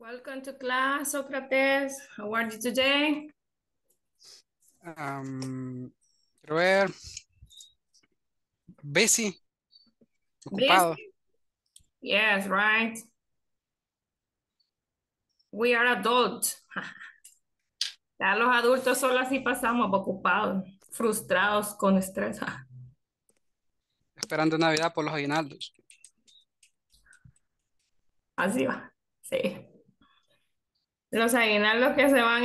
Welcome to class, Socrates. How are you today? Quiero ver. Busy. Ocupado. Busy? Yes, right. We are adults. Ya los adultos solo así pasamos, ocupados, frustrados, con estrés. Esperando Navidad por los aguinaldos. Así va, sí. Los aguinaldos que se van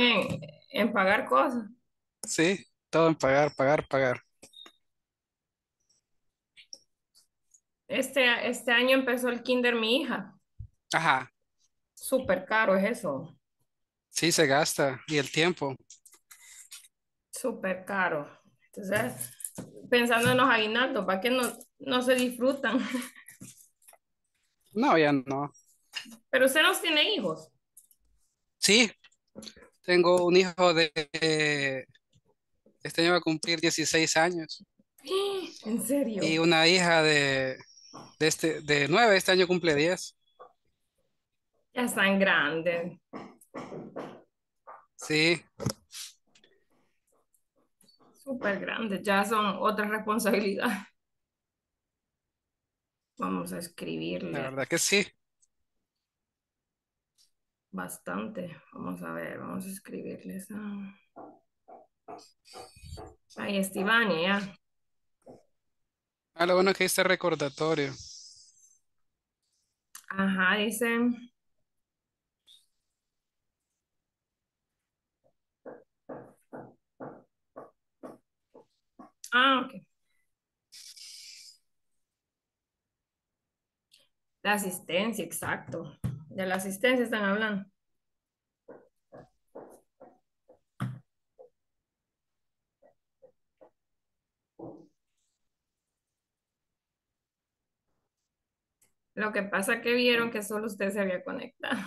en pagar cosas. Sí, todo en pagar. Este año empezó el kinder mi hija. Ajá. Súper caro es eso. Sí, se gasta. Y el tiempo. Súper caro. Entonces, pensando en los aguinaldos, ¿para qué no se disfrutan? No, ya no. Pero usted no tiene hijos. Sí, tengo un hijo de este año va a cumplir 16 años. ¿En serio? Y una hija de 9, este año cumple 10. Ya están grandes. Sí. Súper grandes, ya son otra responsabilidad. Vamos a escribirle. La verdad que sí. Bastante. Vamos a ver, vamos a escribirles. Ahí Estivani, ya. Lo bueno que dice recordatorio. Ajá, dice. Ah, ok. La asistencia, exacto. De la asistencia están hablando. Lo que pasa que vieron que solo usted se había conectado.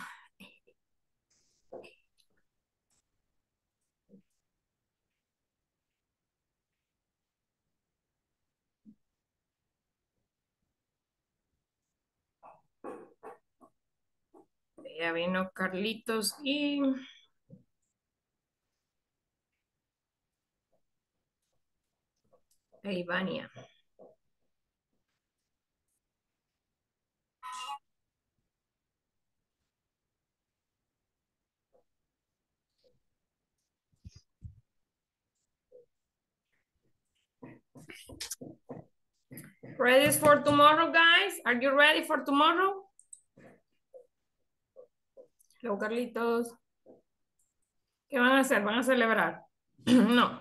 Ya vino Carlitos y... e Ivania. Ready for tomorrow, guys? Are you ready for tomorrow? Hello, Carlitos. ¿Qué van a hacer? ¿Van a celebrar? No.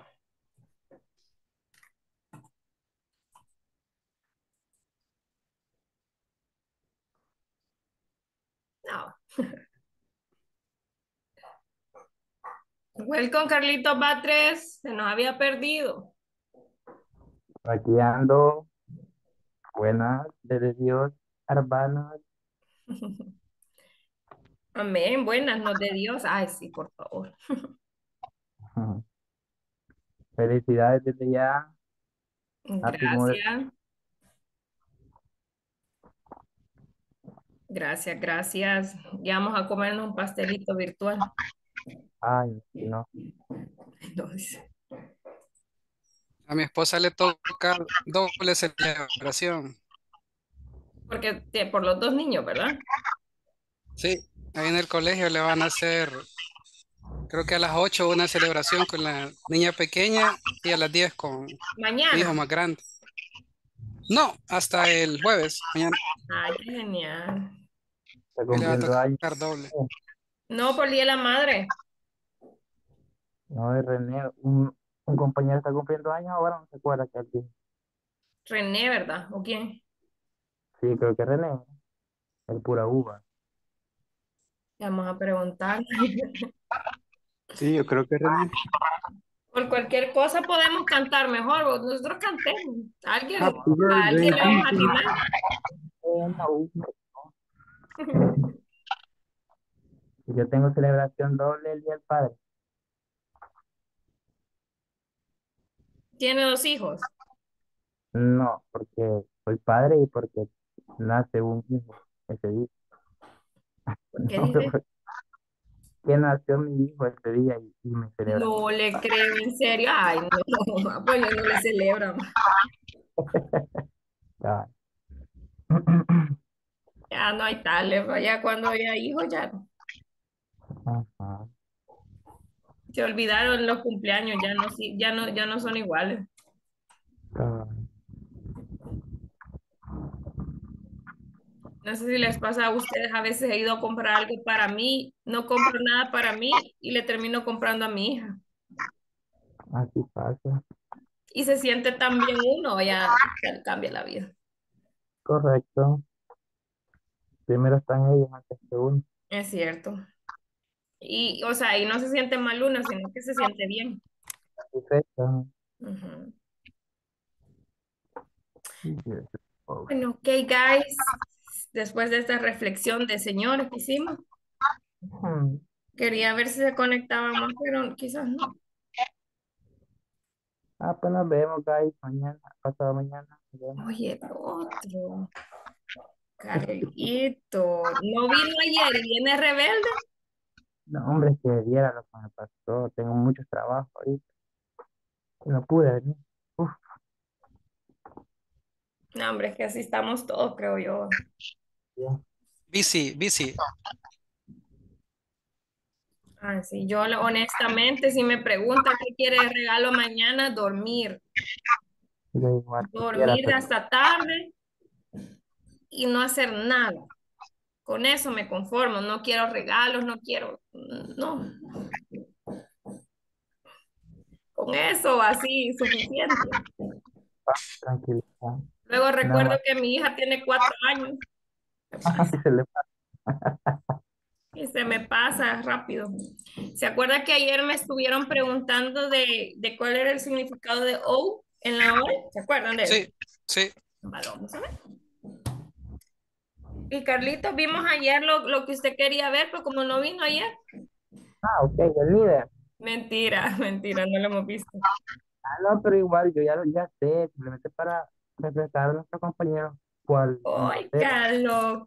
No. Welcome, Carlitos Batres. Se nos había perdido. Aquí ando. Buenas, desde Dios, hermanos. Amén, buenas, no de Dios. Ay, sí, por favor. Felicidades desde ya. Gracias. Gracias, gracias. Ya vamos a comernos un pastelito virtual. Ay, no. Entonces. A mi esposa le toca doble celebración. Porque por los dos niños, ¿verdad? Sí. Ahí en el colegio le van a hacer, creo que a las 8 una celebración con la niña pequeña y a las 10 con el hijo más grande. No, hasta el jueves, mañana. Ay, qué genial. Le va a tocar doble. No, por día de la madre. No, René, un compañero está cumpliendo años, ahora no se acuerda que es el René, ¿verdad? ¿O quién? Sí, creo que René, el pura uva. Vamos a preguntar. Sí, yo creo que René. Por cualquier cosa podemos cantar mejor. Nosotros cantemos. ¿A alguien le vamos a animar? Yo tengo celebración doble el Día del Padre. ¿Tiene dos hijos? No, porque soy padre y porque nace un hijo ese día. ¿Qué dice? que nació mi hijo este día y me celebra. No le creo, en serio. Ay, no, pues no le celebran. Ya no hay tales, ya cuando haya hijos ya no. Ajá. Se olvidaron los cumpleaños, ya no son iguales. No sé si les pasa a ustedes, a veces he ido a comprar algo para mí, no compro nada para mí y le termino comprando a mi hija. Así pasa. Y se siente tan bien uno, ya cambia la vida. Correcto. Primero están ellos antes que uno. Es cierto. Y, o sea, y no se siente mal uno, sino que se siente bien. Perfecto. Uh-huh. Bueno, ok, guys. Después de esta reflexión de señores que hicimos, uh-huh, quería ver si se conectaba más, pero quizás no. Ah, pues nos vemos, guys, mañana, pasado mañana. Oye, otro. Carlito. ¿No vino ayer? ¿Viene rebelde? No, hombre, que viera lo que me pasó. Tengo mucho trabajo ahorita. No pude venir. Uf. No, hombre, es que así estamos todos, creo yo. Yeah. Bici. Ah, sí, yo honestamente, si me pregunta qué quiere de regalo mañana, dormir. Dormir hasta tarde y no hacer nada. Con eso me conformo, no quiero regalos, no quiero, no. Con eso, así, suficiente. Tranquilo. Luego recuerdo que mi hija tiene 4 años. Y se me pasa rápido. ¿Se acuerda que ayer me estuvieron preguntando de cuál era el significado de O en la O? ¿Se acuerdan de eso? Sí. Vale, vamos a ver. Y Carlitos, vimos ayer lo que usted quería ver, pero como no vino ayer. Ah, ok, el líder. Mentira, no lo hemos visto. Ah, no, pero igual, yo ya sé, simplemente para refrescar a nuestro compañero. ¿Cuál? ¡Ay, Carlos!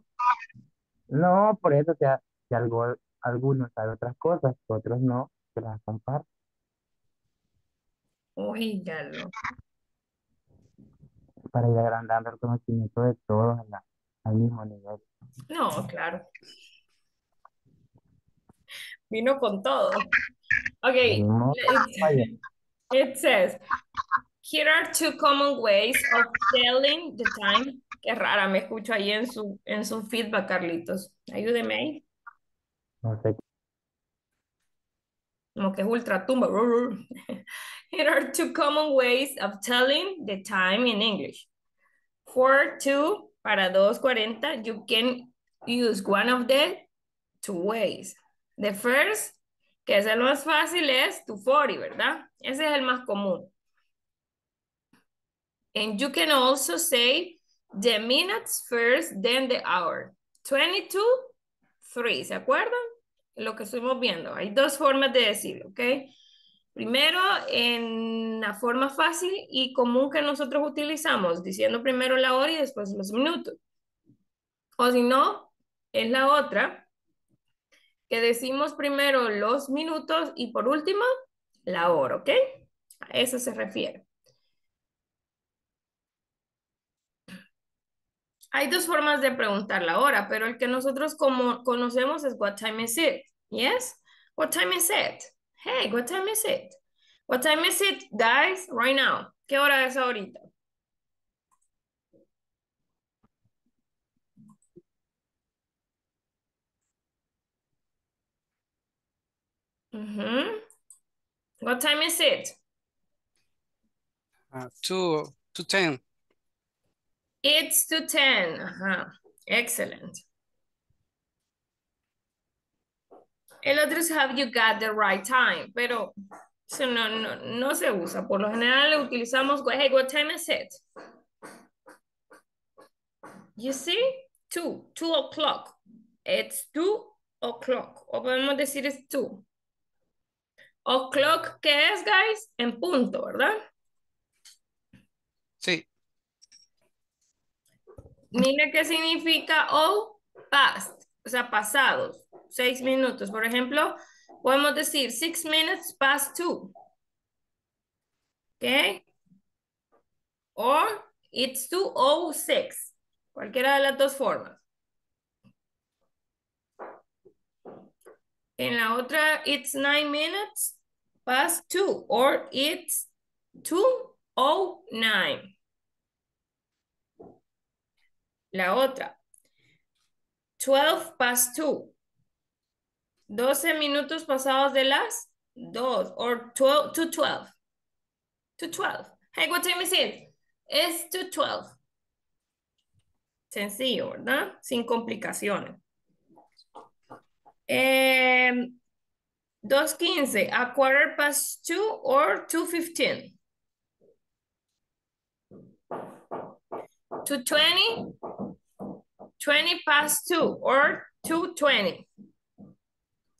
No, por eso, o sea, que algunos saben otras cosas, otros no, que las comparten. Uy, Carlos. Para ir agrandando el conocimiento de todos al mismo nivel. No, claro. Vino con todo. Okay. No, it says, here are 2 common ways of telling the time. Qué rara, me escucho ahí en su feedback, Carlitos. Ayúdeme ahí. No sé. Como que es ultra tumba. Here are 2 common ways of telling the time in English. 4:02 para 2:40, you can use one of the 2 ways. The first, que es el más fácil, es 2:40, ¿verdad? Ese es el más común. And you can also say the minutes first, then the hour. 22:03, ¿se acuerdan? Lo que estuvimos viendo. Hay 2 formas de decirlo, ¿ok? Primero, en la forma fácil y común que nosotros utilizamos, diciendo primero la hora y después los minutos. O si no, es la otra, que decimos primero los minutos y por último, la hora, ¿ok? A eso se refiere. Hay 2 formas de preguntar la hora, pero el que nosotros como conocemos es what time is it, yes? What time is it? Hey, what time is it? What time is it, guys, right now? ¿Qué hora es ahorita? Mm-hmm. What time is it? 2:10. It's 2:10. Uh-huh. Excellent. El otro es have you got the right time, pero eso no se usa. Por lo general le utilizamos, hey, what time is it? You see? 2:00. It's 2:00. O podemos decir it's 2. O'clock, ¿qué es, guys? En punto, ¿verdad? Sí. Mira qué significa o past, o sea, pasados. 6 minutos. Por ejemplo, podemos decir 6 minutes past 2. ¿Ok? O it's 2:06. Cualquiera de las dos formas. En la otra, it's 9 minutes past 2. Or it's 2:09. La otra, 12 past 2. 12 minutos pasados de las 2. Or 2:12. 2:12. Hey, what time is it? It's 2:12. Sencillo, ¿verdad? Sin complicaciones. 2:15, a 4:15 or 2:15. 2:20, 20 past 2 or 2:20.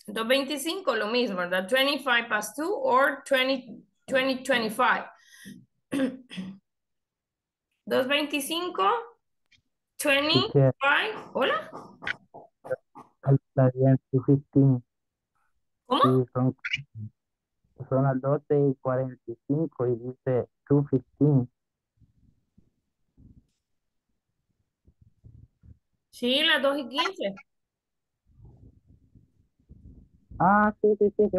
2:25, lo mismo, ¿verdad? 25 past 2 or 20:25. 2:25, 25, hola. Calcularían 2:15. ¿Cómo? Son las 12:45 y dice 2:15. Sí, las 2:15. Ah, sí, pensé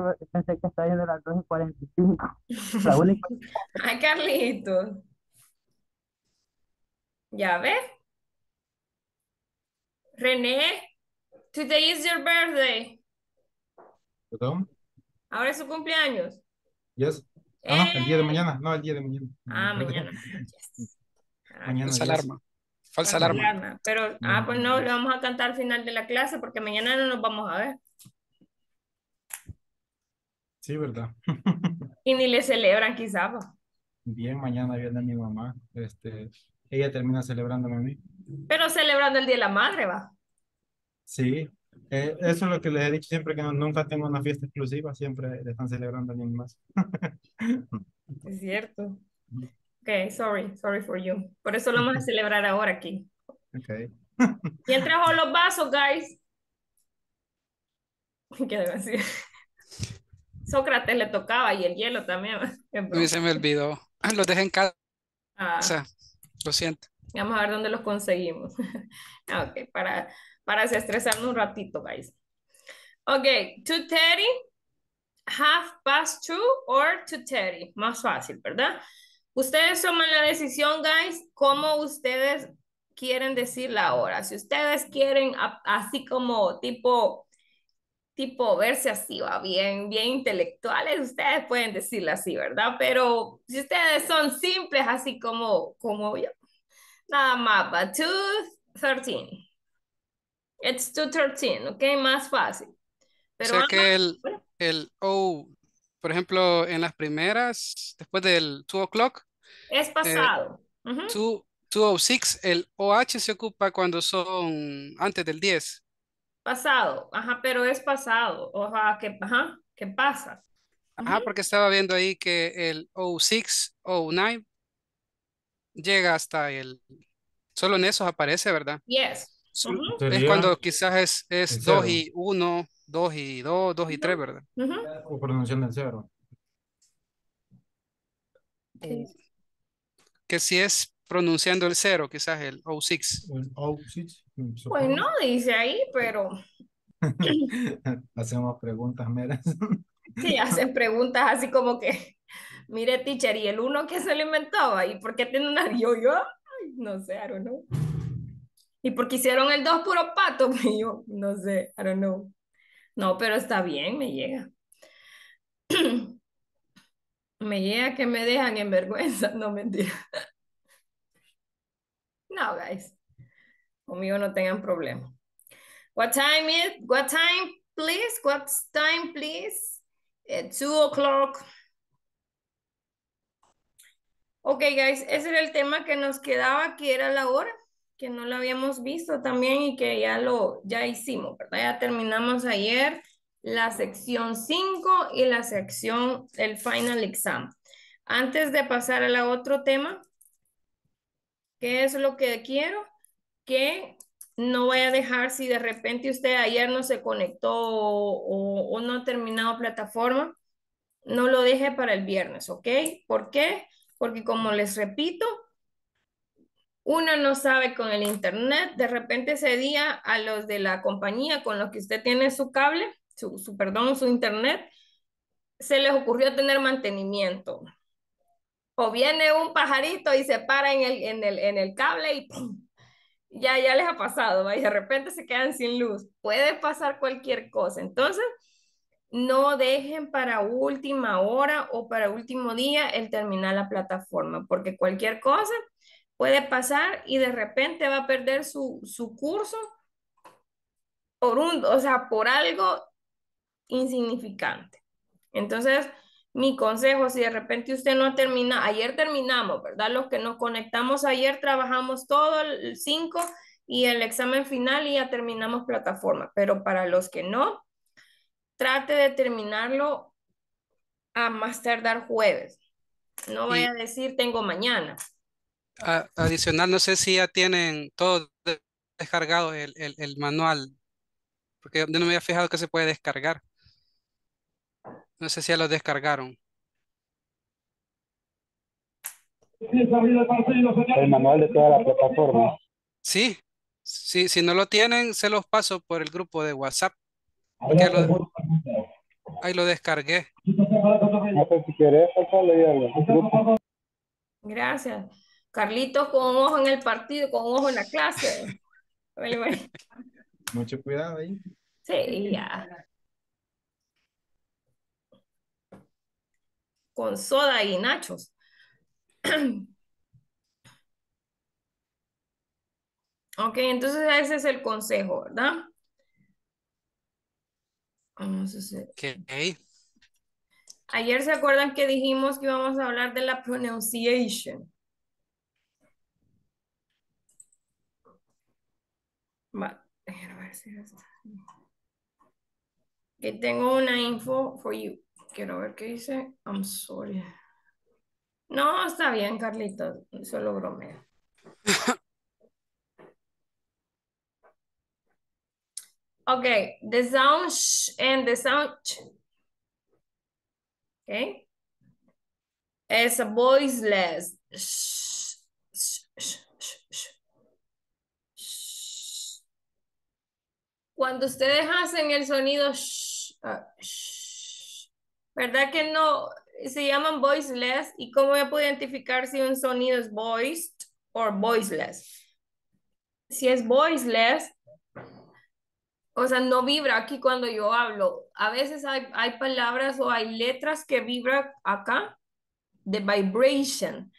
que estaba yendo a las 2:45. La única. Ay, Carlitos. ¿Ya ves? René. Today is your birthday. ¿Perdón? Ahora es su cumpleaños. Yes. Ah, no, el día de mañana. No, el día de mañana. Ah, mañana. Yes. Ah, mañana falsa alarma. Falsa alarma. Pero, pues no, lo vamos a cantar al final de la clase porque mañana no nos vamos a ver. Sí, ¿verdad? Y ni le celebran quizá. Pues. Bien, mañana viene mi mamá. Ella termina celebrándome a mí. Pero celebrando el Día de la Madre, va. Sí, eso es lo que les he dicho siempre, que nunca tengo una fiesta exclusiva, siempre le están celebrando a alguien más. Es cierto. Ok, sorry for you. Por eso lo vamos a celebrar ahora aquí. Ok. ¿Quién trajo los vasos, guys? ¿Qué debo decir? Sócrates le tocaba y el hielo también. Se me olvidó. Los dejé en casa. O sea, lo siento. Vamos a ver dónde los conseguimos. Ok, para desestresarnos un ratito, guys. Ok, 2:30, 2:30 or 2:30. Más fácil, ¿verdad? Ustedes toman la decisión, guys, como ustedes quieren decir la hora. Si ustedes quieren así como tipo verse así, va bien intelectuales, ustedes pueden decirla así, ¿verdad? Pero si ustedes son simples, así como yo, nada más, va, 2:13. It's 2:13, ¿ok? Más fácil. Pero o sea que el O, por ejemplo, en las primeras, después del 2 o'clock. Es pasado. 2:06, el OH se ocupa cuando son antes del 10. Pasado, ajá, pero es pasado. Oja, ¿qué pasa? Ajá, porque estaba viendo ahí que el 06, 09 llega hasta el... Solo en esos aparece, ¿verdad? Yes. Es cuando quizás es 2 y 1, 2 y 2, 2 y 3, ¿verdad? O pronunciación del cero. Que si es pronunciando el cero, quizás el O6. Pues no dice ahí, pero... Hacemos preguntas meras. Sí, hacen preguntas así como que... Mire, teacher, ¿y el 1 que se lo inventaba? ¿Y por qué tiene una yo? No sé, Aron, ¿no? ¿Y porque hicieron el 2 puro pato? Yo no sé, I don't know. No, pero está bien, me llega. Me llega que me dejan en vergüenza, no, mentira. No, guys. Conmigo no tengan problema. What time, please? What time, please? 2 o'clock. Ok, guys, ese era el tema que nos quedaba, que era la hora, que no lo habíamos visto también y que ya hicimos, ¿verdad? Ya terminamos ayer la sección 5 y la sección, el final exam. Antes de pasar a la otro tema, ¿qué es lo que quiero? Que no voy a dejar, si de repente usted ayer no se conectó o no ha terminado plataforma, no lo deje para el viernes, ¿ok? ¿Por qué? Porque como les repito, uno no sabe con el internet, de repente ese día a los de la compañía con los que usted tiene su cable, su internet, se les ocurrió tener mantenimiento. O viene un pajarito y se para en el cable y ¡pum! Ya les ha pasado, ¿va? Y de repente se quedan sin luz. Puede pasar cualquier cosa. Entonces, no dejen para última hora o para último día el terminar la plataforma, porque cualquier cosa puede pasar y de repente va a perder su curso por algo insignificante. Entonces, mi consejo, si de repente usted no termina, ayer terminamos, ¿verdad? Los que nos conectamos ayer trabajamos todo el 5 y el examen final y ya terminamos plataforma. Pero para los que no, trate de terminarlo a más tardar jueves. No vaya a decir tengo mañana. Adicional, no sé si ya tienen todo descargado el manual, porque yo no me había fijado que se puede descargar. No sé si ya lo descargaron. El manual de toda la plataforma. Sí, sí, si no lo tienen, se los paso por el grupo de WhatsApp. Ahí lo descargué. Gracias. Carlitos con un ojo en el partido, con un ojo en la clase. Mucho cuidado ahí. Sí, ya. Con soda y nachos. Ok, entonces ese es el consejo, ¿verdad? Vamos a hacer. Okay. Ayer se acuerdan que dijimos que íbamos a hablar de la pronunciation. Vale, a ver si está. Que tengo una info for you. Quiero ver qué dice. I'm sorry. No, está bien, Carlitos. Solo bromeo. Ok. The sound sh and the sound ch. Ok. Es a voiceless. Sh, sh, sh, sh, sh. Sh. Cuando ustedes hacen el sonido sh, sh, ¿verdad que no? Se llaman voiceless. ¿Y cómo yo puedo identificar si un sonido es voiced o voiceless? Si es voiceless, o sea, no vibra aquí cuando yo hablo. A veces hay palabras o hay letras que vibran acá, de vibration.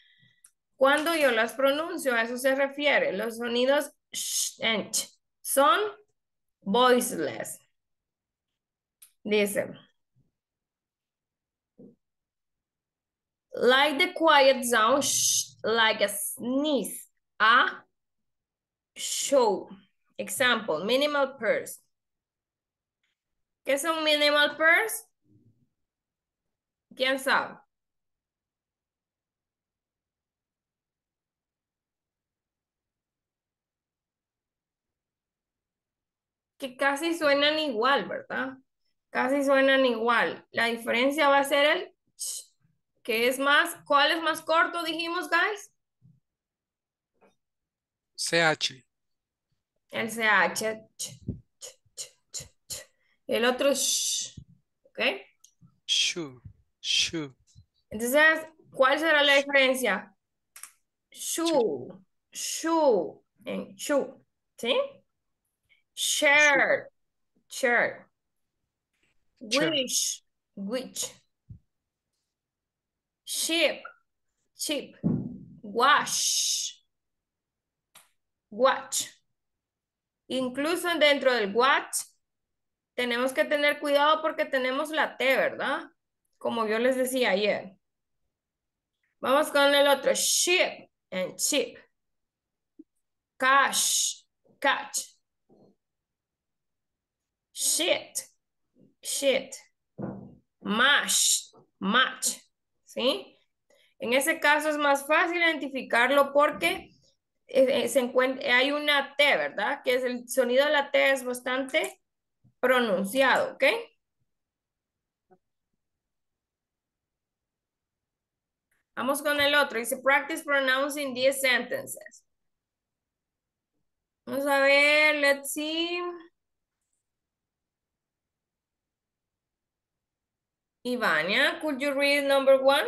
Cuando yo las pronuncio, a eso se refiere. Los sonidos sh and ch son voiceless. Dicen. Like the quiet sound, like a sneeze, a show. Example, minimal purse. ¿Qué es un minimal purse? ¿Quién sabe? Que casi suenan igual, ¿verdad? Casi suenan igual. La diferencia va a ser el ch. ¿Qué es más? ¿Cuál es más corto, dijimos, guys? CH. El CH. El otro sh. ¿Ok? Shu. Shu. Entonces, ¿cuál será la diferencia? Shu. Shu. En shu. ¿Sí? Share. Share. Wish. Which. Ship, chip, wash, watch. Incluso dentro del watch tenemos que tener cuidado porque tenemos la T, ¿verdad? Como yo les decía ayer. Vamos con el otro. Ship and chip. Cash, catch. Shit, shit. Mash, match. ¿Sí? En ese caso es más fácil identificarlo porque hay una T, ¿verdad? Que es el sonido de la T es bastante pronunciado, ¿ok? Vamos con el otro. Dice, practice pronouncing these sentences. Vamos a ver, let's see. Ivania, could you read number 1?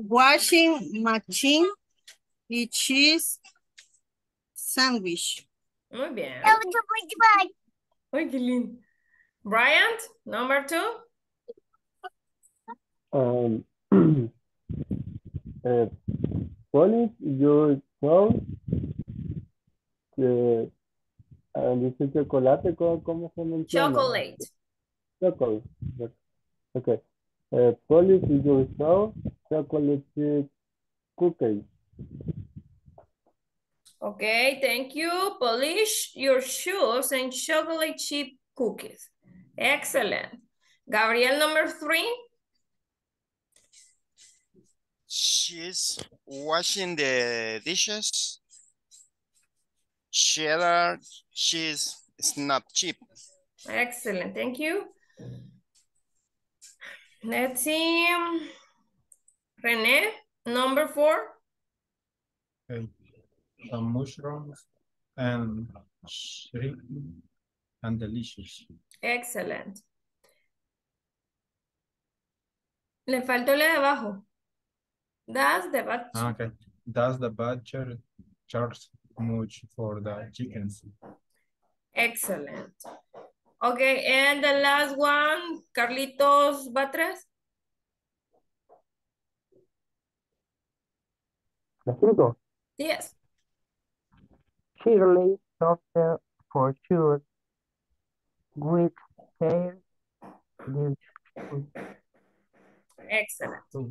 Washing machine y cheese sandwich. Muy bien. Ay, qué lindo. Bryant, number 2. Polish your clothes. Dice chocolate, ¿cómo se menciona? Chocolate. Chocolate. Okay. Polish your clothes. Chocolate cookies. Okay, thank you. Polish your shoes and chocolate chip cookies. Excellent. Gabriel, number 3. She's washing the dishes. Cheddar cheese snap chip. Excellent, thank you. Let's see. René, number 4. Some mushrooms and shrimp and delicious. Excellent. Le faltó el de abajo. That's the bad. Okay. That's the butcher charge much for the chickens. Excellent. Okay, and the last one, Carlitos Batres. Yes. Chili software for sure with hair. Excellent. The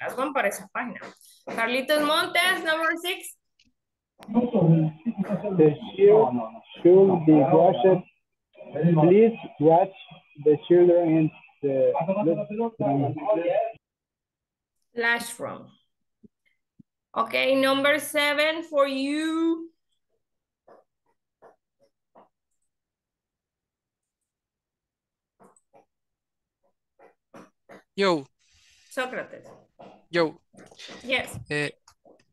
last one para esa página. Carlitos Montes, number 6. The children should be washed. Please watch the children in the classroom. Okay, number 7 for you. Yo. Socrates. Yo. Yes.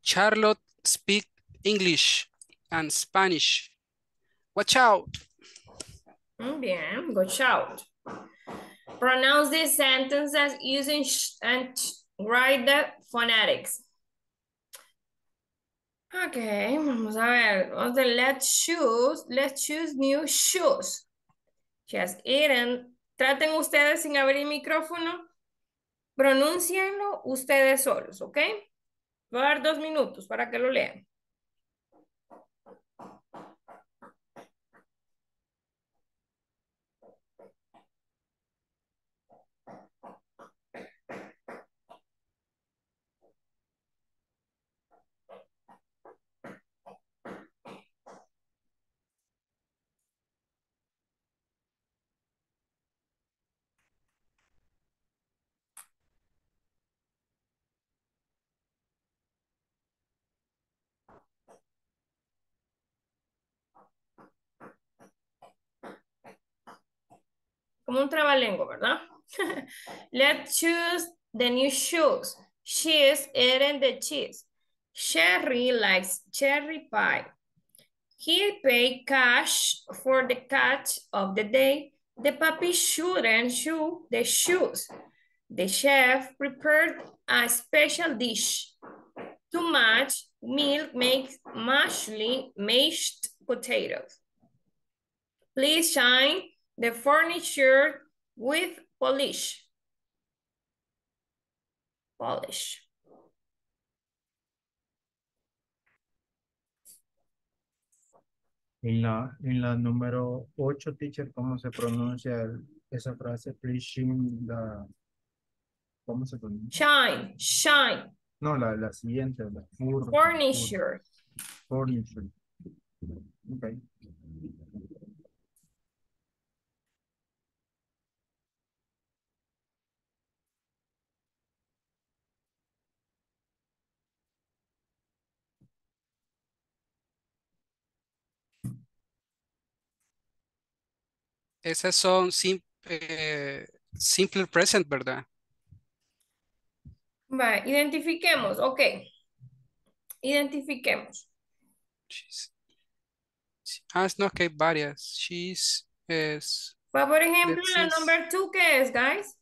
Charlotte speak English and Spanish. Watch out. Bien, watch out. Pronounce these sentences using sh and write the phonetics. Okay, vamos a ver. Okay, let's choose new shoes. Just eaten. Traten ustedes sin abrir el micrófono. Pronúncienlo ustedes solos, ¿ok? Voy a dar 2 minutos para que lo lean. Como un trabalengo, ¿verdad? Let's choose the new shoes. She's eating the cheese. Sherry likes cherry pie. He paid cash for the catch of the day. The puppy shouldn't chew the shoes. The chef prepared a special dish. Too much milk makes mashed potatoes. Please shine the furniture with polish. Polish. En la número 8, teacher, ¿cómo se pronuncia esa frase? Please shine the... ¿Cómo se pronuncia? Shine, shine. No, la siguiente. La furniture. Furniture. Okay. Esas son simple present, ¿verdad? Va, identifiquemos, ok. Identifiquemos. She's, no, que hay varias. She's es. Well, por ejemplo, la number 2, ¿qué es, guys?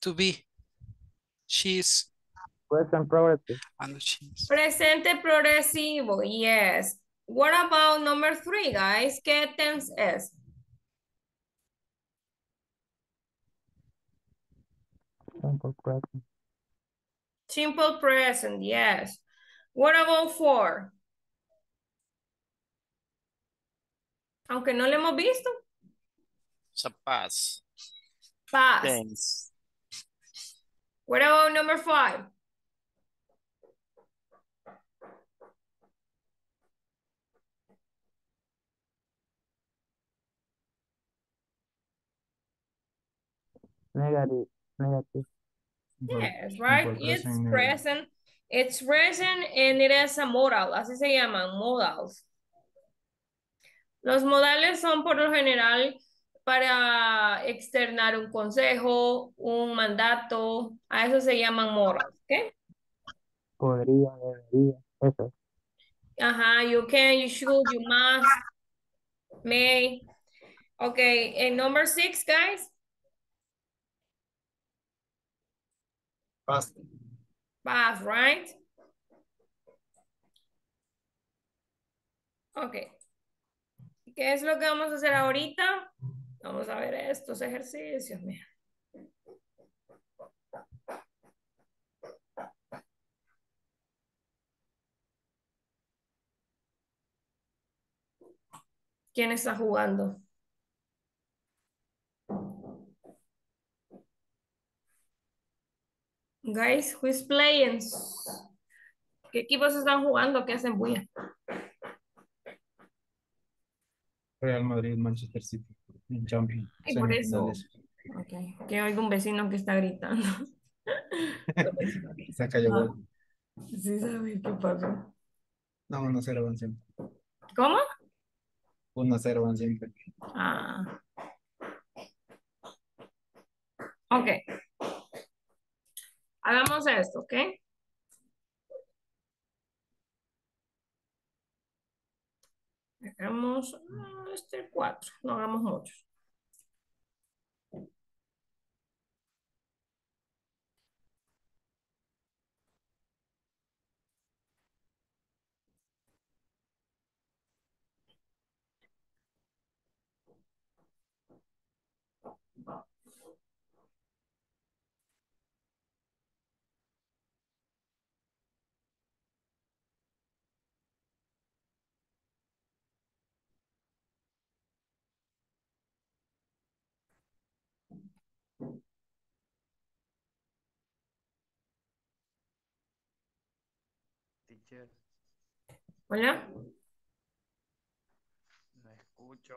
To be. She's. Present progressive. No, she's. Presente progresivo, yes. What about number 3, guys? ¿Qué tense es? Simple present. Simple present, yes. What about 4? Aunque no lo hemos visto. It's a past. Past. Thanks. What about number 5? Negative. Yes, right? It's present. It's present and it is a modal. Así se llaman, modals. Los modales son por lo general para externar un consejo, un mandato. A eso se llaman modals, ¿ok? Podría, debería, eso. Ajá, you can, you should, you must, may. Ok, and number 6, guys. Past. Past, right? Ok. ¿Qué es lo que vamos a hacer ahorita? Vamos a ver estos ejercicios, mira. ¿Quién está jugando? Guys, who's playing? ¿Qué equipos están jugando? ¿Qué hacen bulla? Real Madrid, Manchester City. Champions. Y por eso. Okay. Que oigo un vecino que está gritando. Se cayó. Ah, sí, sabes qué pasó. No, 1-0 van siempre. ¿Cómo? 1-0 van siempre. Ah. Ok. Hagamos esto, ¿ok? Hagamos este 4, no hagamos muchos. Hola. No escucho.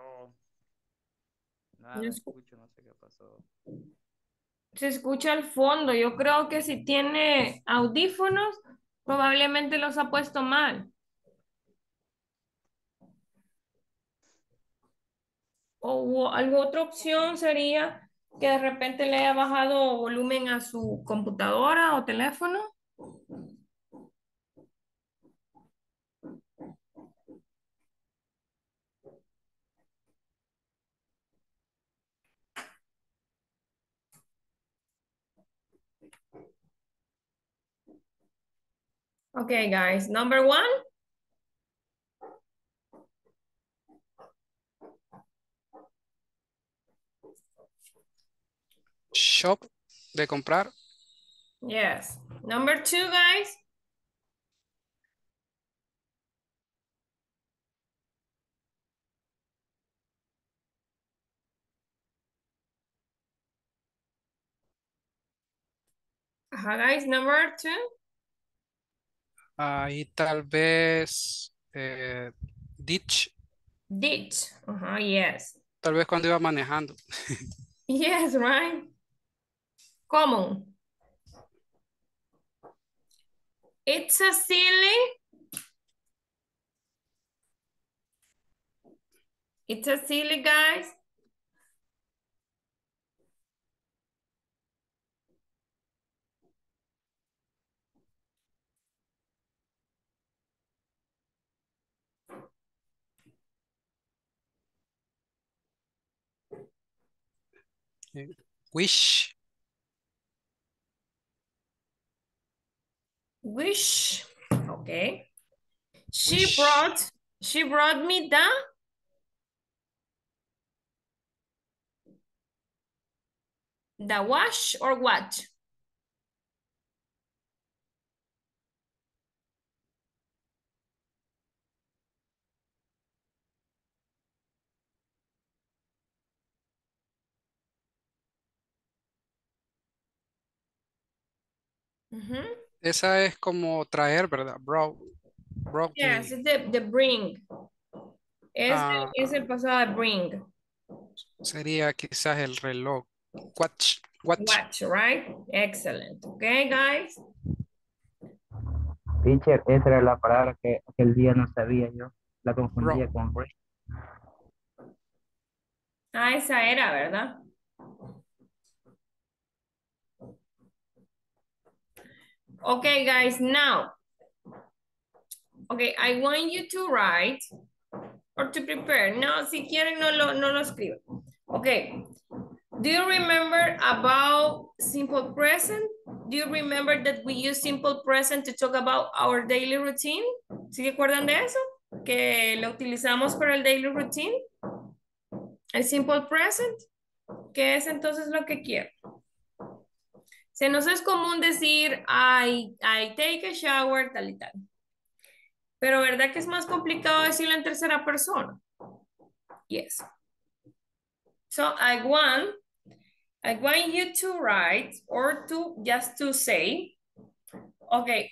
Nada, no escucho, no sé qué pasó. Se escucha al fondo. Yo creo que si tiene audífonos, probablemente los ha puesto mal. O alguna otra opción sería que de repente le haya bajado volumen a su computadora o teléfono. Okay, guys, number 1. Shop, de comprar. Yes. Number 2, guys. Guys, number 2. Ahí tal vez Ditch. Ditch. Uh-huh, yes. Tal vez cuando iba manejando. Yes, right. Common. It's a silly. It's a silly, guys. Wish. Wish. Okay. Wish. She brought me the. The wash or what? Mm-hmm. Esa es como traer, ¿verdad? Brought yes, me. It's the bring. Es el pasado de bring. Sería quizás el reloj. Watch. Watch. Watch, right? Excellent. Okay, guys. Teacher, esa era la palabra que aquel día no sabía yo. La confundía con bring. Ah, esa era, ¿verdad? Okay, guys, now, okay, I want you to write or to prepare. No, si quieren, no lo escriban. Okay, do you remember about simple present? Do you remember that we use simple present to talk about our daily routine? ¿Sí se acuerdan de eso? Que lo utilizamos para el daily routine. El simple present, que es entonces lo que quiero. Se nos es común decir, I take a shower, tal y tal. Pero ¿verdad que es más complicado decirlo en tercera persona? Yes. So I want you to write or to just to say, okay,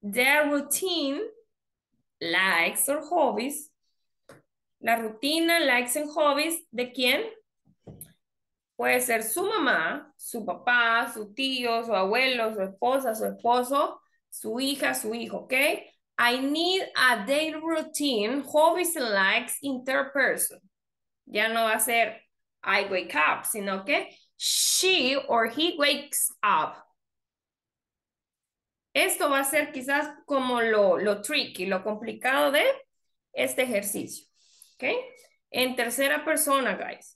their routine, likes or hobbies. La rutina, likes and hobbies, ¿de quién? Puede ser su mamá, su papá, su tío, su abuelo, su esposa, su esposo, su hija, su hijo, ¿ok? I need a daily routine, hobbies and likes in third person. Ya no va a ser I wake up, sino que she or he wakes up. Esto va a ser quizás como lo tricky, lo complicado de este ejercicio, ¿ok? En tercera persona, guys.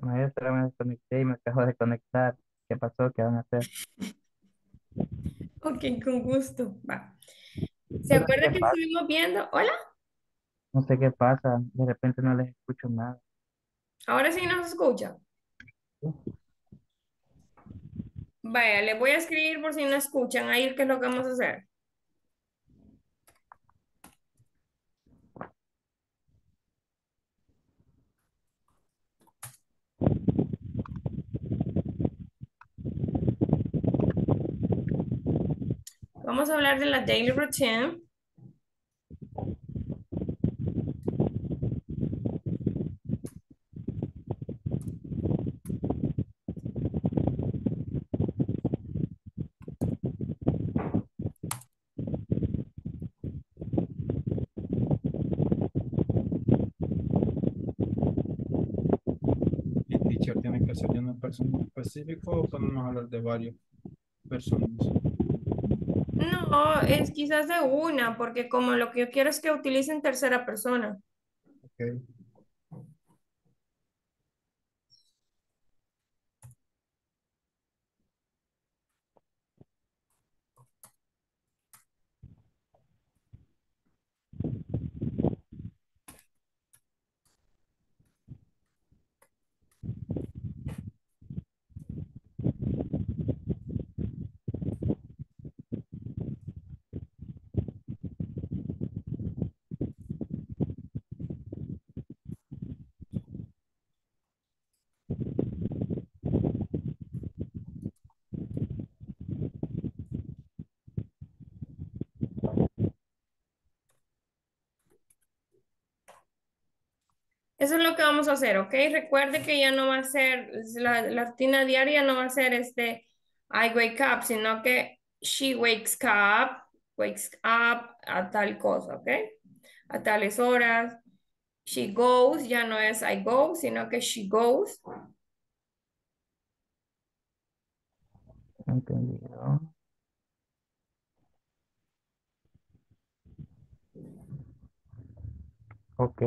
Maestra, me desconecté y me acabo de conectar. ¿Qué pasó? ¿Qué van a hacer? Ok, con gusto. Va. ¿Se acuerda que estuvimos viendo? ¿Hola? No sé qué pasa. De repente no les escucho nada. ¿Ahora sí nos escucha? Sí. Vaya, les voy a escribir por si no escuchan. Ahí qué es lo que vamos a hacer. Vamos a hablar de la daily routine. El teacher tiene que ser de una persona específica o podemos hablar de varias personas. No, es quizás de una, porque como lo que yo quiero es que utilicen tercera persona. Okay. Eso es lo que vamos a hacer, ¿ok? Recuerde que ya no va a ser, la rutina diaria no va a ser I wake up, sino que she wakes up a tal cosa, ¿ok? A tales horas. She goes, ya no es I go, sino que she goes. Entendido. Ok.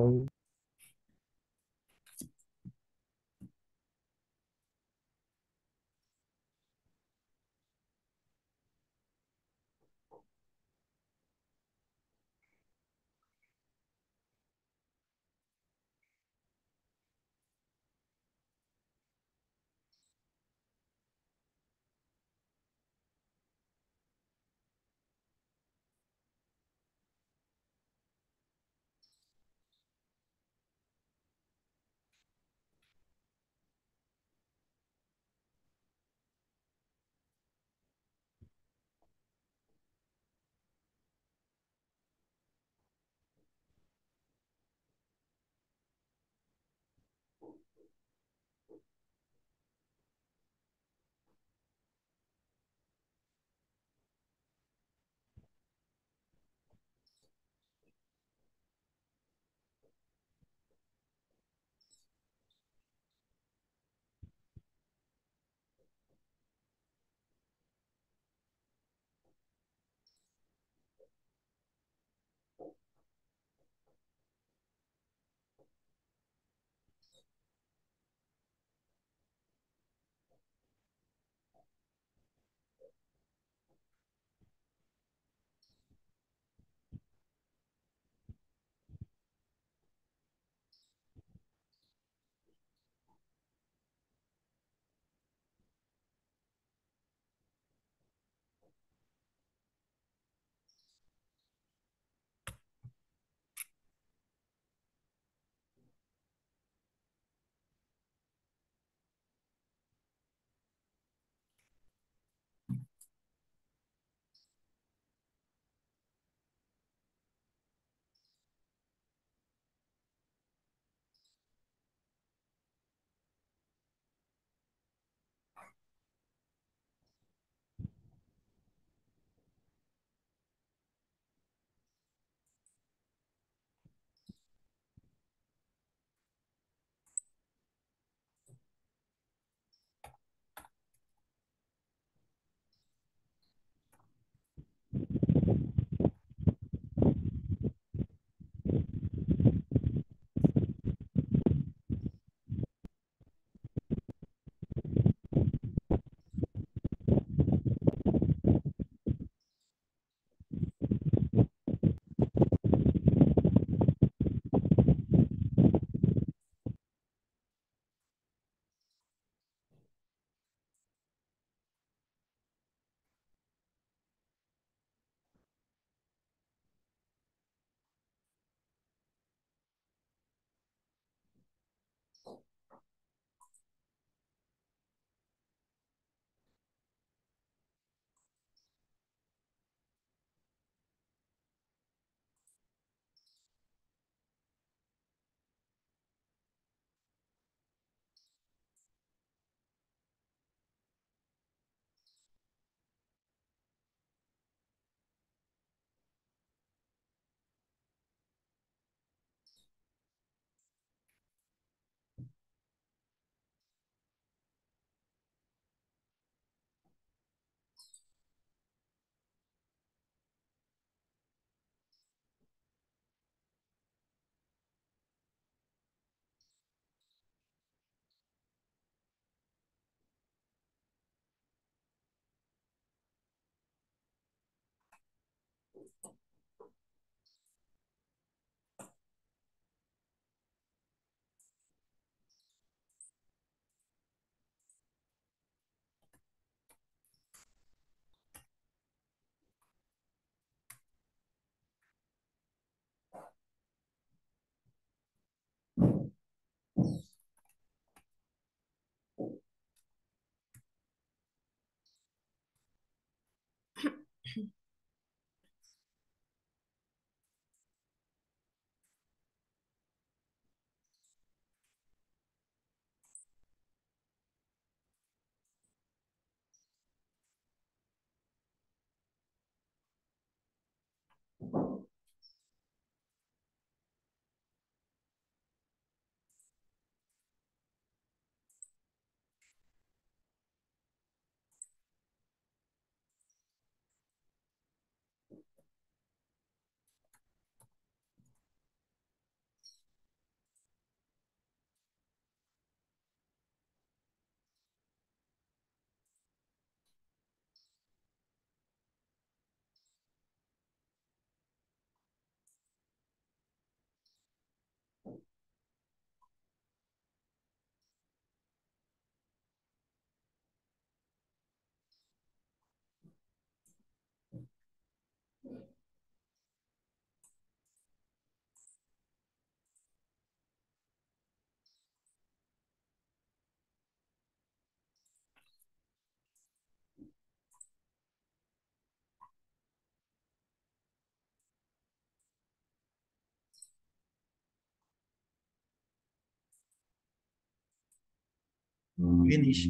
Finish.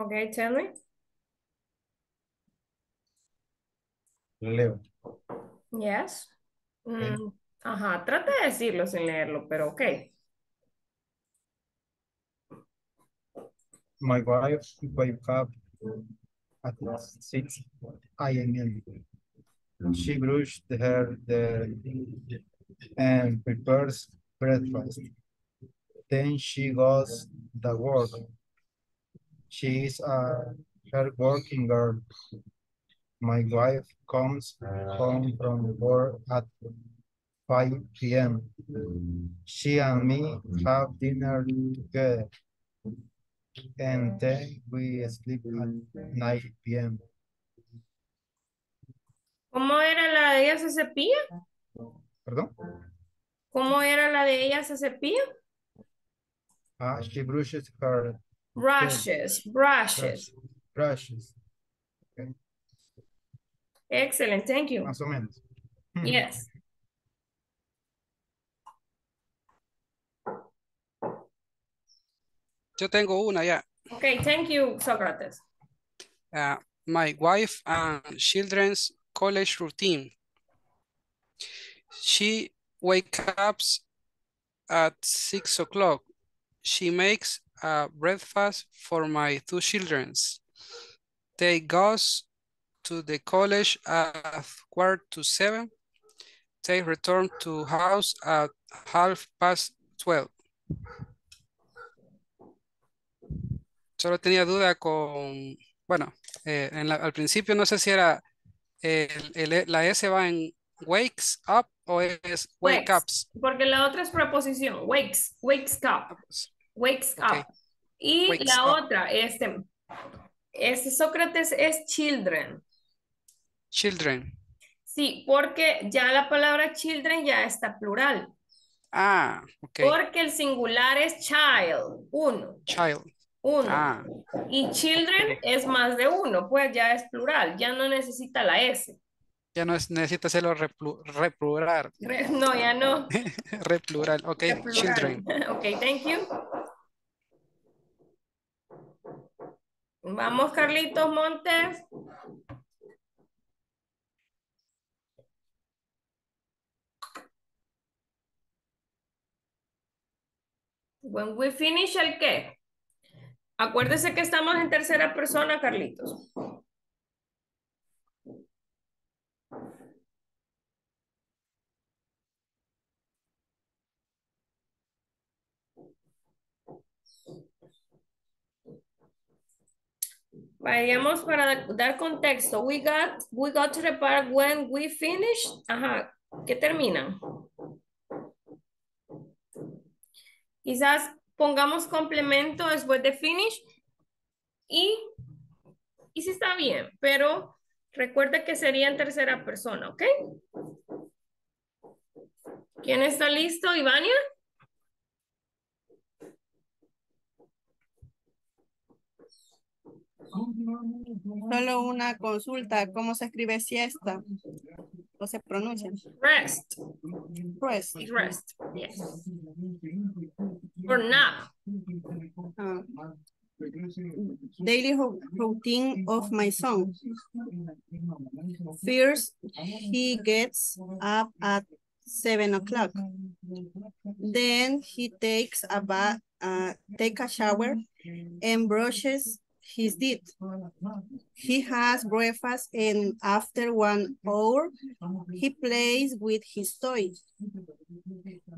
Okay, tell me. Leo. Yes. Okay. Ajá, trata de decirlo sin leerlo, pero ok. My wife woke up at 6 AM. She brushes her hair and prepares breakfast. Then she goes to work. She is a hard-working girl. My wife comes home from work at 5 PM. She and me have dinner together, and then we sleep at 9 PM. ¿Cómo era la de ella se cepilla? ¿Perdón? ¿Cómo era la de ella se cepilla? Ah, she brushes her... Brushes. Okay. Excellent, thank you. Más o menos. Yes. Yo tengo una ya. Okay, thank you, Socrates. My wife and children's college routine. She wakes up at 6 o'clock. She makes a breakfast for my 2 children. They go to the college at 6:45. They return to house at 12:30. Solo tenía duda con, bueno, al principio no sé si era la S va en wakes up o es wake ups. Porque la otra es preposición, wakes up. Okay. Y wakes la up. Otra, Sócrates es children. Children. Sí, porque ya la palabra children ya está plural. Ah, ok. Porque el singular es child, uno. Y children es más de uno, pues ya es plural, ya no necesita la S. Ya no necesita hacerlo replural. No, ya no. Replural, ok, replural. Children. Ok, thank you. Vamos, Carlitos Montes. When we finish, ¿el qué? Acuérdese que estamos en tercera persona, Carlitos. Vayamos para dar contexto. We got to the part when we finished. Ajá, ¿qué terminan? Quizás pongamos complemento después de finish y sí está bien, pero recuerda que sería en tercera persona, ¿ok? ¿Quién está listo, Ivania? Solo una consulta, ¿cómo se escribe siesta? ¿O se pronuncia? Rest, yes. Or nap. Daily routine of my son. First, he gets up at 7 o'clock. Then he takes a bath, take a shower, and brushes his teeth. He has breakfast, and after 1 hour, he plays with his toys.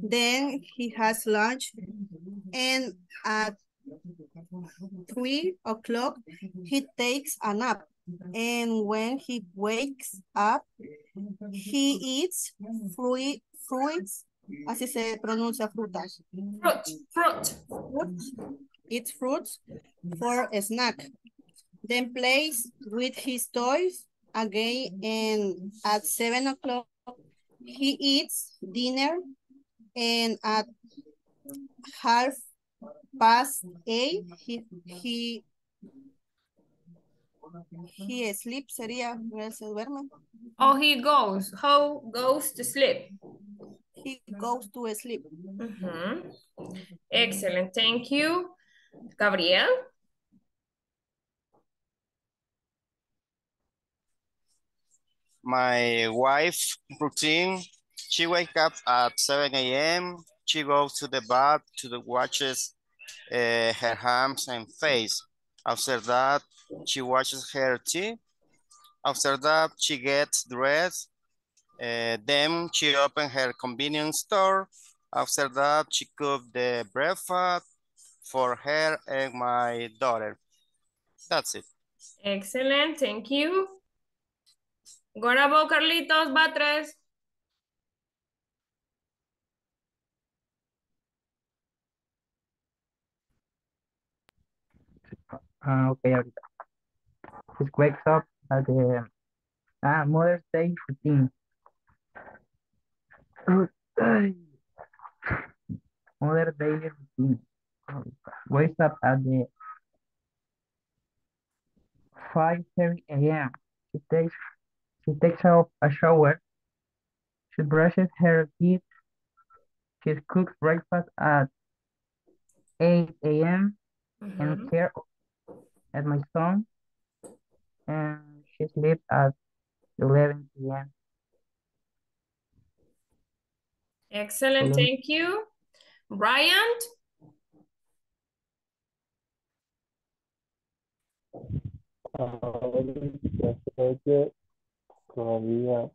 Then he has lunch, and at 3 o'clock, he takes a nap. And when he wakes up, he eats fruits. Así se pronuncia frutas. Fruit. Eats fruits for a snack. Then plays with his toys again. And at 7 o'clock, he eats dinner. And at 8:30, he sleeps. Sería, se duerme. Oh, he goes. How goes to sleep? He goes to sleep. Excellent. Thank you. Gabriel. My wife routine. She wakes up at 7 a.m. She goes to the bath, washes her hands and face. After that, she washes her teeth. After that, she gets dressed. Then she opens her convenience store. After that, she cooked the breakfast for her and my daughter. That's it. Excellent. Thank you. What about Carlitos Batres? Okay, ahorita. She wakes up at the Mother's Day routine. Mother's Day routine. Wakes up at the 5:30 a.m. She takes out a shower. She brushes her teeth. She cooks breakfast at 8 a.m. Mm-hmm. And care at my son. And she sleeps at 11 p.m. Excellent, thank you. Brian? Todavía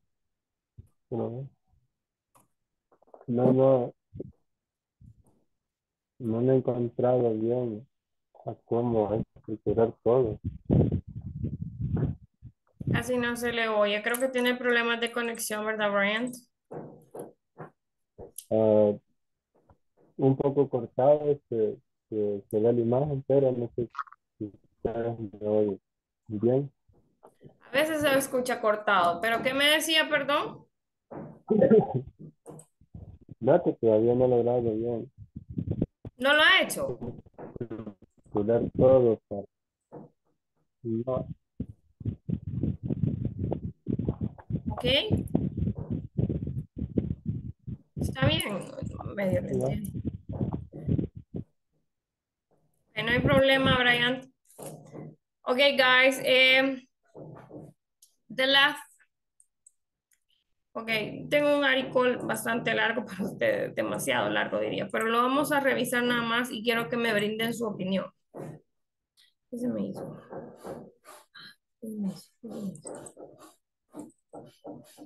no he encontrado bien a cómo estructurar todo. Así no se le oye. Creo que tiene problemas de conexión, ¿verdad, Brian? Un poco cortado se ve la imagen, pero no sé si me oye bien. A veces se escucha cortado, pero ¿qué me decía, perdón? No, que todavía no lo he logrado bien. ¿No lo ha hecho? Todo, no. Ok. Está bien, medio lo entiendo. No hay problema, Brian. Ok, guys. The last. Ok, tengo un artículo bastante largo para ustedes, demasiado largo diría, pero lo vamos a revisar nada más y quiero que me brinden su opinión. ¿Qué se me hizo?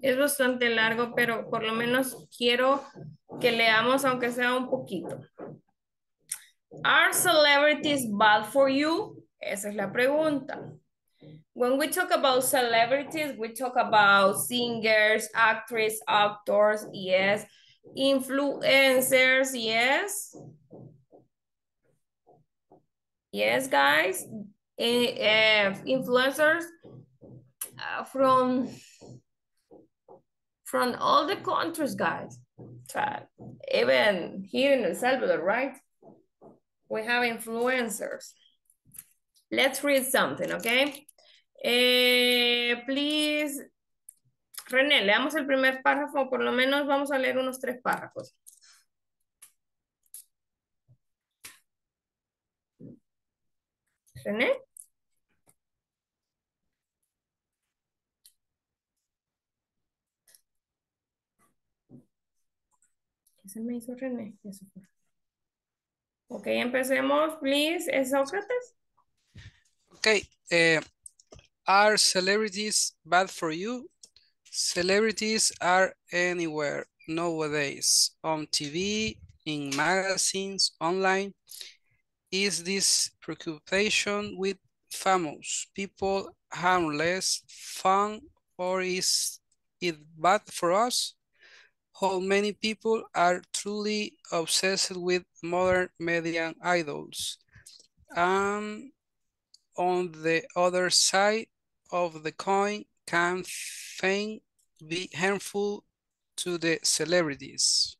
Es bastante largo, pero por lo menos quiero que leamos aunque sea un poquito. Are celebrities bad for you? Esa es la pregunta. When we talk about celebrities, we talk about singers, actors, actors, yes. Influencers, yes. Yes, guys. Influencers from all the countries, guys. Even here in El Salvador, right? We have influencers. Let's read something, okay? Please, René, leamos el primer párrafo, o por lo menos vamos a leer unos 3 párrafos. René. ¿Qué se me hizo, René? Eso fue. Ok, empecemos, please. ¿Es Sócrates? Ok. Are celebrities bad for you? Celebrities are anywhere nowadays, on TV, in magazines, online. Is this preoccupation with famous people harmless, fun, or is it bad for us? How many people are truly obsessed with modern media idols? On the other side of the coin, can fame be harmful to the celebrities?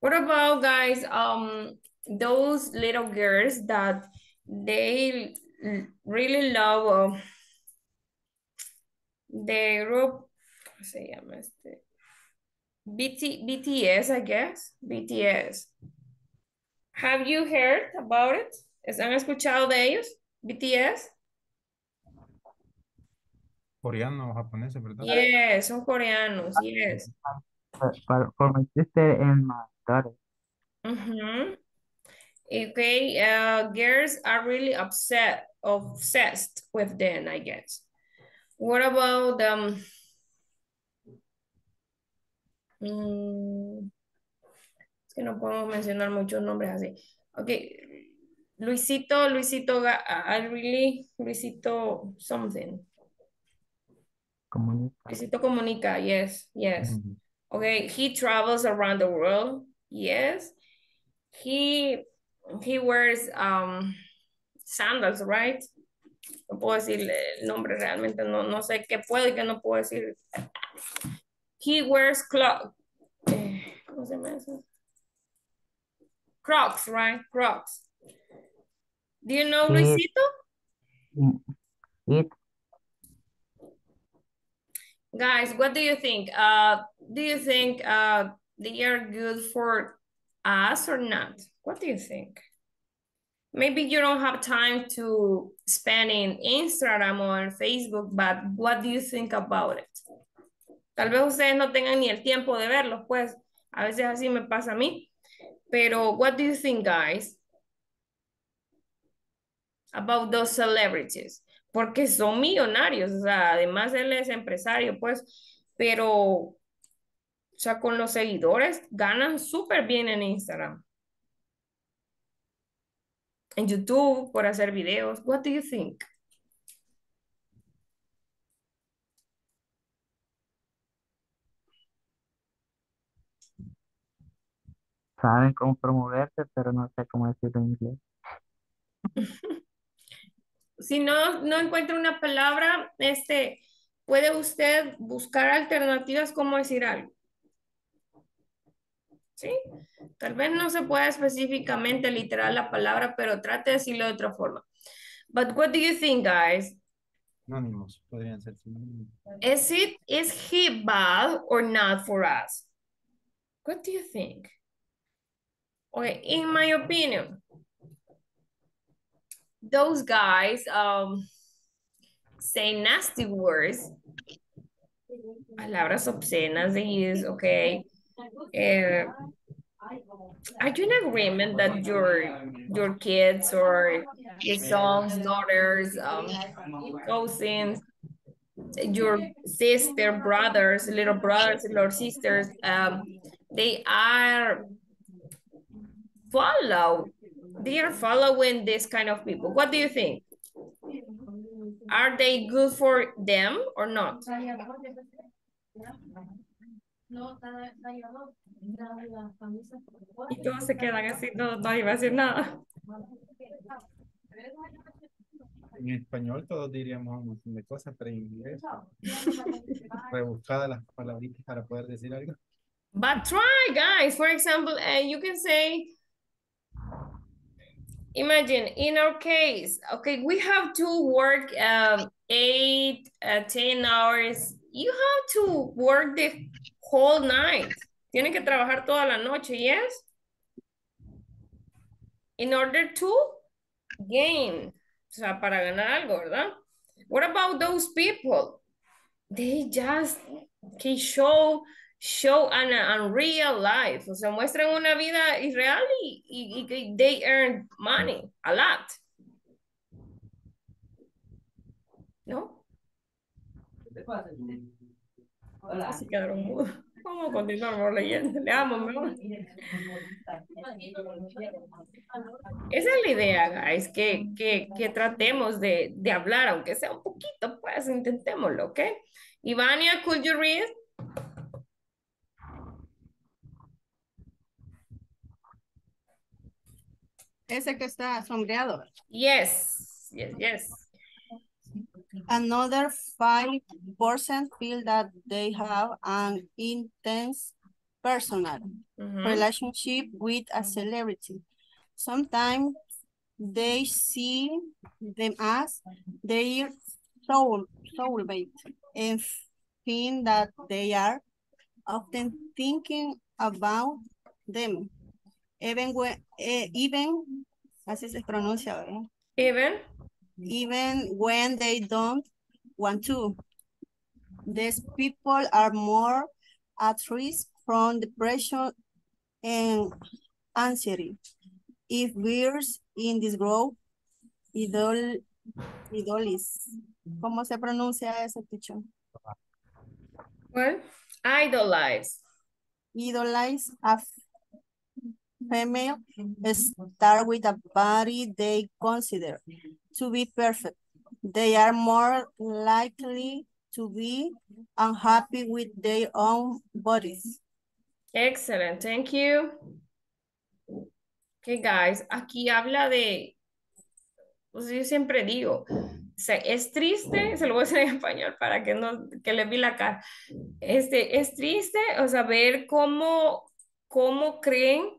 What about, guys, those little girls that really love the group, BTS, I guess. BTS. Have you heard about it? ¿Han escuchado de ellos? BTS. Coreanos, japoneses, ¿verdad? Yes, son coreanos, yes. For my sister and my daughter. Okay, girls are really obsessed with them, I guess. What about es que no podemos mencionar muchos nombres así. Okay, Luisito something. Comunica. Luisito Comunica, yes, yes. Okay, he travels around the world, yes. He wears sandals, right? No puedo decir el nombre realmente, no sé qué puedo y qué no puedo decir. He wears Crocs. ¿Cómo se llama eso? Crocs, right? Crocs. Do you know Luisito? Guys, what do you think? Do you think they are good for us or not? What do you think? Maybe you don't have time to spend in Instagram or Facebook, but what do you think about it? Tal vez ustedes no tengan ni el tiempo de verlos, pues a veces así me pasa a mí. Pero what do you think, guys, about those celebrities? Porque son millonarios, o sea, además él es empresario, pues, pero, o sea, con los seguidores ganan súper bien en Instagram. En YouTube, por hacer videos. What do you think? Saben cómo promoverse, pero no sé cómo decirlo en inglés. Si no encuentra una palabra, puede usted buscar alternativas como decir algo. ¿Sí? Tal vez no se pueda específicamente literal la palabra, pero trate de decirlo de otra forma. But what do you think, guys? Anónimos, podrían ser sinónimos. Is he bad or not for us? What do you think? Okay, in my opinion, those guys say nasty words, palabras obscenas they use, okay? Are you in agreement that your kids or your sons, daughters, cousins, your sister, brothers, little brothers, little sisters, they are following this kind of people? What do you think? Are they good for them or not? Y todos se quedan así, no iba a decir nada. En español todos diríamos un montón de cosas, pero en inglés rebuscadas las palabritas para poder decir algo. But try, guys. For example, you can say, imagine in our case, okay, we have to work 8, 10 hours. You have to work the whole night. Tienen que trabajar toda la noche, yes? In order to gain. O sea, para ganar algo, ¿verdad? What about those people? They just can show an unreal life. O sea, muestran una vida irreal y they earn money, a lot. ¿No? ¿Qué te pasa? Hola. Así quedaron mudos. Vamos a continuar leyendo. Leamos mejor. Esa es la idea, guys, que tratemos de hablar, aunque sea un poquito, pues intentémoslo, ¿ok? Ivania, could you read? Ese que está sombreado. Yes, yes, yes. Another 5% feel that they have an intense personal relationship with a celebrity. Sometimes they see them as their soulmate and think that they are often thinking about them, even Así se pronuncia, ¿verdad? Even when they don't want to. These people are more at risk from depression and anxiety. If we're in this group, idolis. ¿Cómo se pronuncia eso, teacher? Well, idolize. Idolize a female start with a body they consider to be perfect. They are more likely to be unhappy with their own bodies. Excellent, thank you. Okay, guys, aquí habla de, pues yo siempre digo, es triste, se lo voy a decir en español para que no, que les vi la cara. Es triste, o sea, ver cómo creen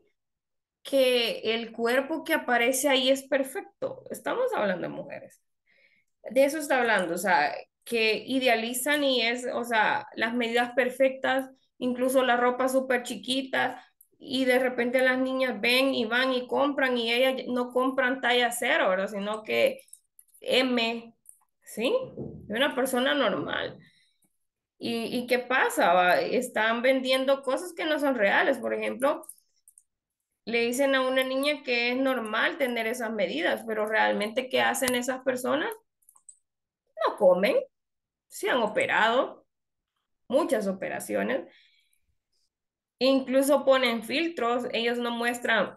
que el cuerpo que aparece ahí es perfecto. Estamos hablando de mujeres. De eso está hablando, o sea, que idealizan y es, o sea, las medidas perfectas, incluso la ropa súper chiquita, y de repente las niñas ven y van y compran, y ellas no compran talla cero, ¿verdad? Sino que M, ¿sí? De una persona normal. ¿Y qué pasa? ¿Va? Están vendiendo cosas que no son reales. Por ejemplo, le dicen a una niña que es normal tener esas medidas, pero realmente, ¿qué hacen esas personas? No comen, se han operado, muchas operaciones. Incluso ponen filtros, ellos no muestran,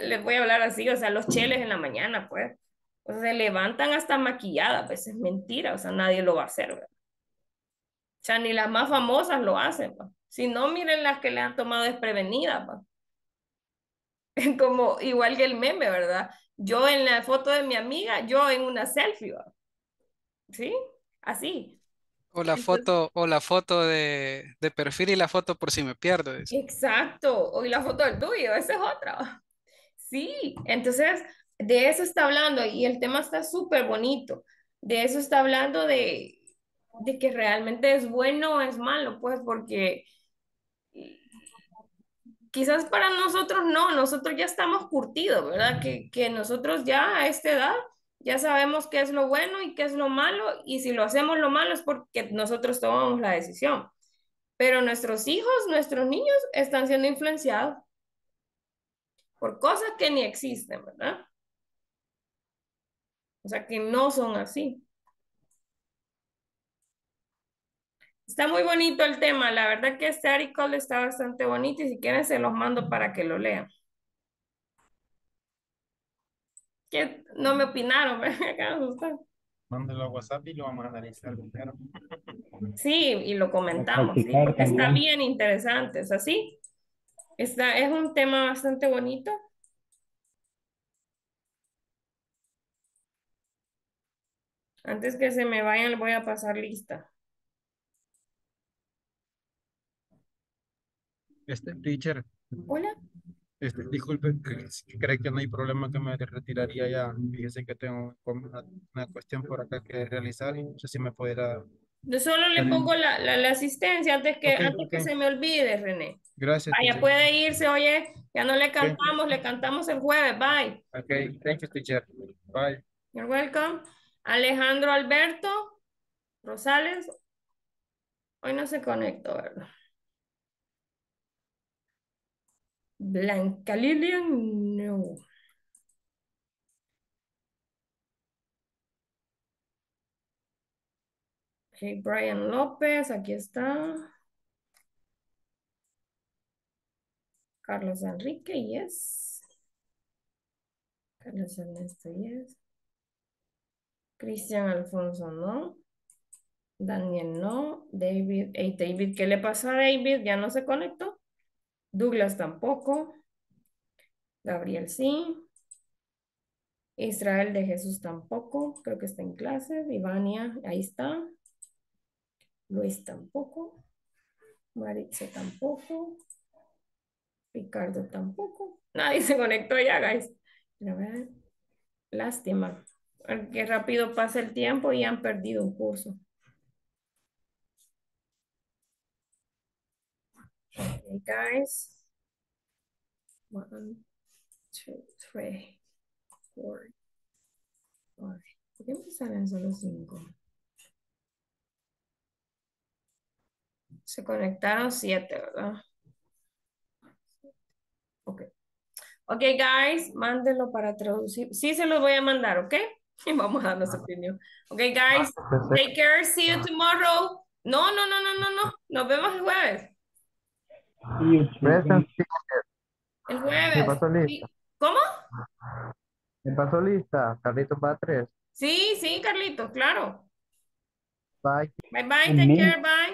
les voy a hablar así, o sea, los cheles en la mañana, pues. O sea, se levantan hasta maquilladas, pues es mentira, o sea, nadie lo va a hacer, ¿verdad? O sea, ni las más famosas lo hacen, ¿verdad? Si no, miren las que le han tomado desprevenidas, ¿verdad? Como igual que el meme, ¿verdad? Yo en la foto de mi amiga, yo en una selfie, ¿verdad? ¿Sí? Así. O la foto de perfil y la foto por si me pierdo. Eso. Exacto, o la foto del tuyo, esa es otra, ¿verdad? Sí, entonces... De eso está hablando y el tema está súper bonito. De eso está hablando de que realmente es bueno o es malo, pues, porque quizás para nosotros no, nosotros ya estamos curtidos, ¿verdad? Que nosotros ya a esta edad ya sabemos qué es lo bueno y qué es lo malo, y si lo hacemos lo malo es porque nosotros tomamos la decisión. Pero nuestros hijos, nuestros niños están siendo influenciados por cosas que ni existen, ¿verdad? O sea, que no son así. Está muy bonito el tema. La verdad que este artículo está bastante bonito y si quieren se los mando para que lo lean. ¿Qué? No me opinaron, me acaban de gustar. Mándelo a WhatsApp y lo vamos a analizar primero. Sí, y lo comentamos. ¿Sí? Porque está bien interesante, ¿es así? Es un tema bastante bonito. Antes que se me vayan, les voy a pasar lista. Teacher. Hola. Disculpe, ¿cree que no hay problema que me retiraría ya? Fíjese que tengo una cuestión por acá que realizar y no sé si me pudiera... Yo solo le pongo la asistencia antes que se me olvide, René. Gracias. Allá puede irse, oye, ya no le cantamos, okay. Le cantamos el jueves, bye. Ok, thank you, teacher. Bye. You're welcome. Alejandro Alberto Rosales, hoy no se conectó, ¿verdad? Blanca Lilian, no. Ok, Brian López, aquí está. Carlos Enrique, yes. Carlos Ernesto, yes. Cristian Alfonso, no. Daniel, no. David, hey, David, ¿qué le pasó a David? Ya no se conectó. Douglas tampoco. Gabriel, sí. Israel de Jesús tampoco. Creo que está en clase. Ivania, ahí está. Luis tampoco. Maritza tampoco. Ricardo tampoco. Nadie se conectó ya, guys. A ver. Lástima. Que rápido pasa el tiempo y han perdido un curso. Okay, guys. 1, 2, 3. 4. ¿Por qué me salen solo 5? Se conectaron 7, ¿verdad? Ok. Ok, guys, mándenlo para traducir. Sí, se los voy a mandar, ¿ok? Y vamos a dar nuestra opinión. Ok, guys, take care, see you tomorrow. No. Nos vemos el jueves. El jueves. Me pasó lista. ¿Cómo? Me pasó lista, Carlitos Batres. Sí, Carlitos, claro. Bye. Bye, take care, bye.